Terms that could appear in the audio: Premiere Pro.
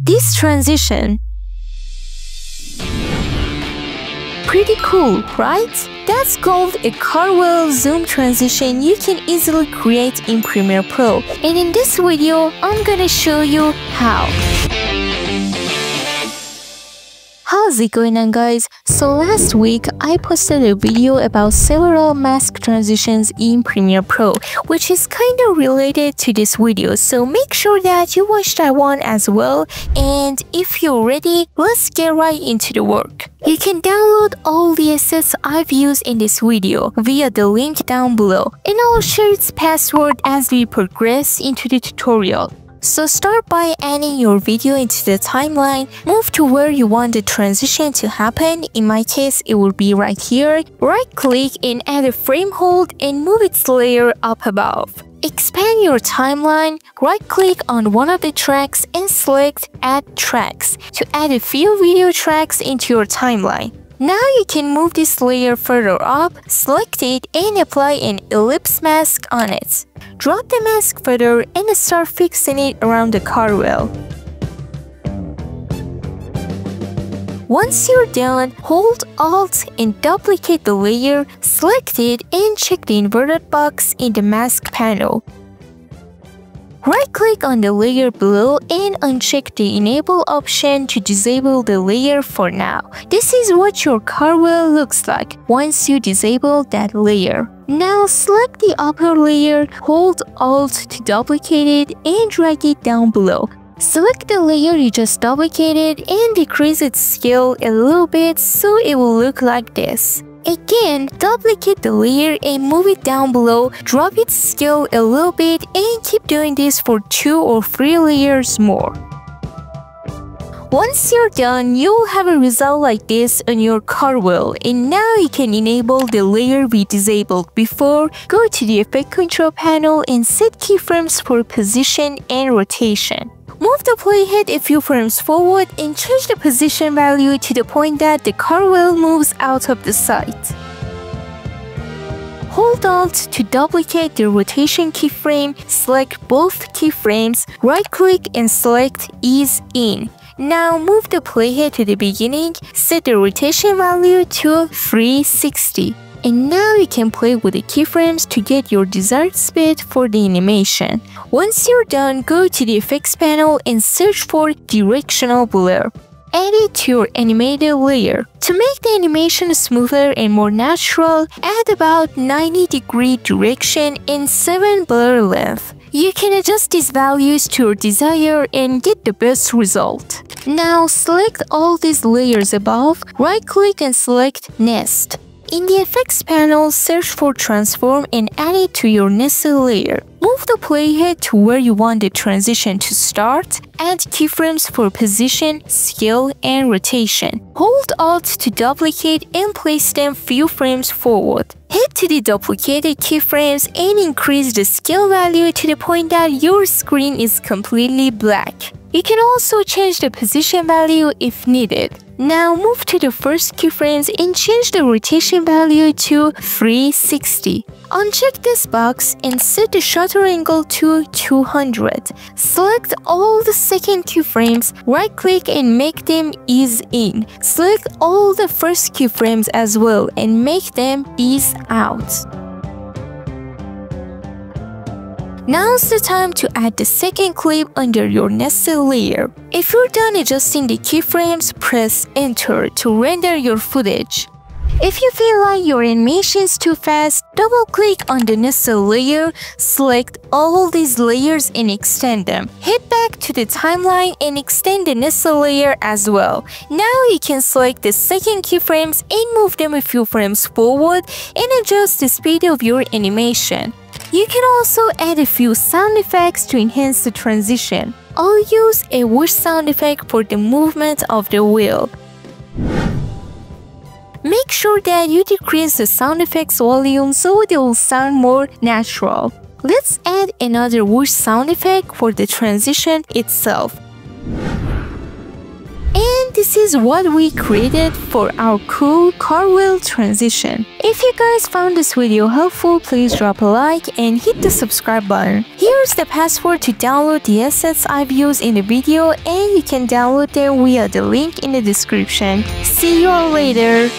this transition. Pretty cool, right? That's called a Cartwheel Zoom transition you can easily create in Premiere Pro. And in this video, I'm gonna show you how. How's it going on, guys? So last week I posted a video about several mask transitions in Premiere Pro, which is kind of related to this video, so make sure that you watch that one as well. And if you're ready, let's get right into the work. You can download all the assets I've used in this video via the link down below, and I'll share its password as we progress into the tutorial. So start by adding your video into the timeline, move to where you want the transition to happen. In my case, it will be right here. Right click and add a frame hold and move its layer up above. Expand your timeline, right click on one of the tracks and select Add Tracks to add a few video tracks into your timeline. Now you can move this layer further up, select it and apply an ellipse mask on it. Drop the mask further and start fixing it around the cartwheel. Once you're done, hold Alt and duplicate the layer, select it and check the inverted box in the mask panel. Right-click on the layer below and uncheck the Enable option to disable the layer for now. This is what your cartwheel looks like once you disable that layer. Now select the upper layer, hold Alt to duplicate it and drag it down below. Select the layer you just duplicated and decrease its scale a little bit so it will look like this. Again, duplicate the layer and move it down below, drop its scale a little bit and keep doing this for 2 or 3 layers more. Once you're done, you'll have a result like this on your cartwheel, and now you can enable the layer we disabled before, go to the Effect Control panel and set keyframes for position and rotation. Move the playhead a few frames forward and change the position value to the point that the cartwheel moves out of the sight. Hold Alt to duplicate the rotation keyframe, select both keyframes, right-click and select Ease In. Now move the playhead to the beginning, set the rotation value to 360. And now you can play with the keyframes to get your desired speed for the animation. Once you're done, go to the effects panel and search for directional blur. Add it to your animated layer. To make the animation smoother and more natural, add about 90-degree direction and 7 blur length. You can adjust these values to your desire and get the best result. Now select all these layers above, right-click and select Nest. In the effects panel, search for transform and add it to your nested layer. Move the playhead to where you want the transition to start. Add keyframes for position, scale, and rotation. Hold Alt to duplicate and place them few frames forward. Head to the duplicated keyframes and increase the scale value to the point that your screen is completely black. You can also change the position value if needed. Now move to the first keyframes and change the rotation value to 360. Uncheck this box and set the shutter angle to 200. Select all the second keyframes, right-click and make them ease in. Select all the first keyframes as well and make them ease out. Now's the time to add the second clip under your nested layer. If you're done adjusting the keyframes, press Enter to render your footage. If you feel like your animation is too fast, double-click on the nested layer, select all these layers and extend them. Head back to the timeline and extend the nested layer as well. Now you can select the second keyframes and move them a few frames forward and adjust the speed of your animation. You can also add a few sound effects to enhance the transition. I'll use a whoosh sound effect for the movement of the wheel. Make sure that you decrease the sound effects volume so they will sound more natural. Let's add another whoosh sound effect for the transition itself. And this is what we created for our cool car wheel transition. If you guys found this video helpful, please drop a like and hit the subscribe button. Here's the password to download the assets I've used in the video, and you can download them via the link in the description. See you all later!